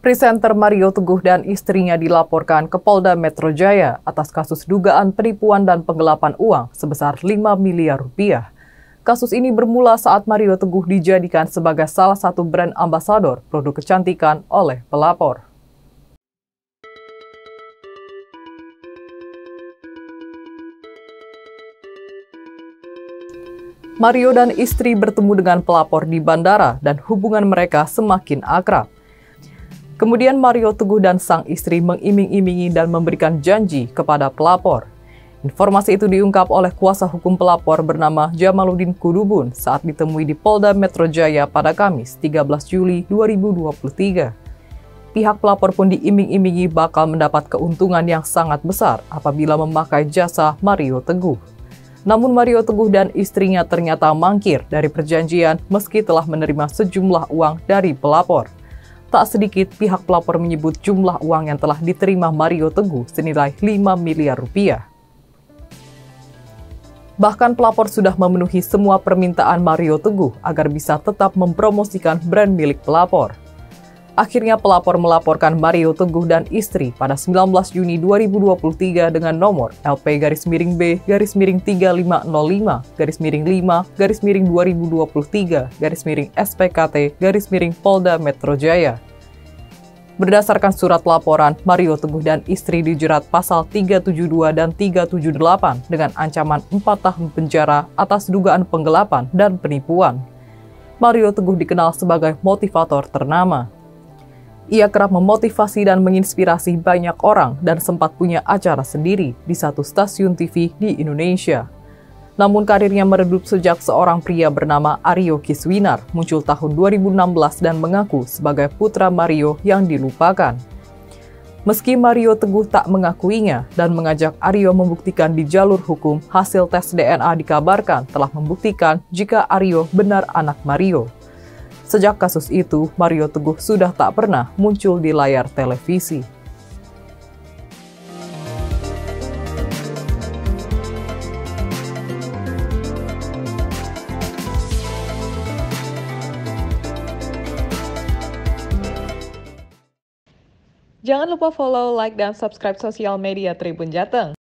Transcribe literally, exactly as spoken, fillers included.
Presenter Mario Teguh dan istrinya dilaporkan ke Polda Metro Jaya atas kasus dugaan penipuan dan penggelapan uang sebesar lima miliar rupiah. Kasus ini bermula saat Mario Teguh dijadikan sebagai salah satu brand ambasador produk kecantikan oleh pelapor. Mario dan istri bertemu dengan pelapor di bandara dan hubungan mereka semakin akrab. Kemudian Mario Teguh dan sang istri mengiming-imingi dan memberikan janji kepada pelapor. Informasi itu diungkap oleh kuasa hukum pelapor bernama Jamaluddin Kudubun saat ditemui di Polda Metro Jaya pada Kamis tiga belas Juli dua ribu dua puluh tiga. Pihak pelapor pun diiming-imingi bakal mendapat keuntungan yang sangat besar apabila memakai jasa Mario Teguh. Namun Mario Teguh dan istrinya ternyata mangkir dari perjanjian meski telah menerima sejumlah uang dari pelapor. Tak sedikit pihak pelapor menyebut jumlah uang yang telah diterima Mario Teguh senilai lima miliar rupiah. Bahkan pelapor sudah memenuhi semua permintaan Mario Teguh agar bisa tetap mempromosikan brand milik pelapor. Akhirnya pelapor melaporkan Mario Teguh dan istri pada sembilan belas Juni dua ribu dua puluh tiga dengan nomor L P garis miring B garis miring tiga lima nol lima garis miring lima garis miring dua ribu dua puluh tiga garis miring S P K T garis miring Polda Metro Jaya. Berdasarkan surat laporan, Mario Teguh dan istri dijerat pasal tiga tujuh dua dan tiga tujuh delapan dengan ancaman empat tahun penjara atas dugaan penggelapan dan penipuan. Mario Teguh dikenal sebagai motivator ternama. Ia kerap memotivasi dan menginspirasi banyak orang dan sempat punya acara sendiri di satu stasiun T V di Indonesia. Namun karirnya meredup sejak seorang pria bernama Ario Kiswinar muncul tahun dua ribu enam belas dan mengaku sebagai putra Mario yang dilupakan. Meski Mario Teguh tak mengakuinya dan mengajak Ario membuktikan di jalur hukum, hasil tes D N A dikabarkan telah membuktikan jika Ario benar anak Mario. Sejak kasus itu, Mario Teguh sudah tak pernah muncul di layar televisi. Jangan lupa follow, like, dan subscribe sosial media Tribun Jateng.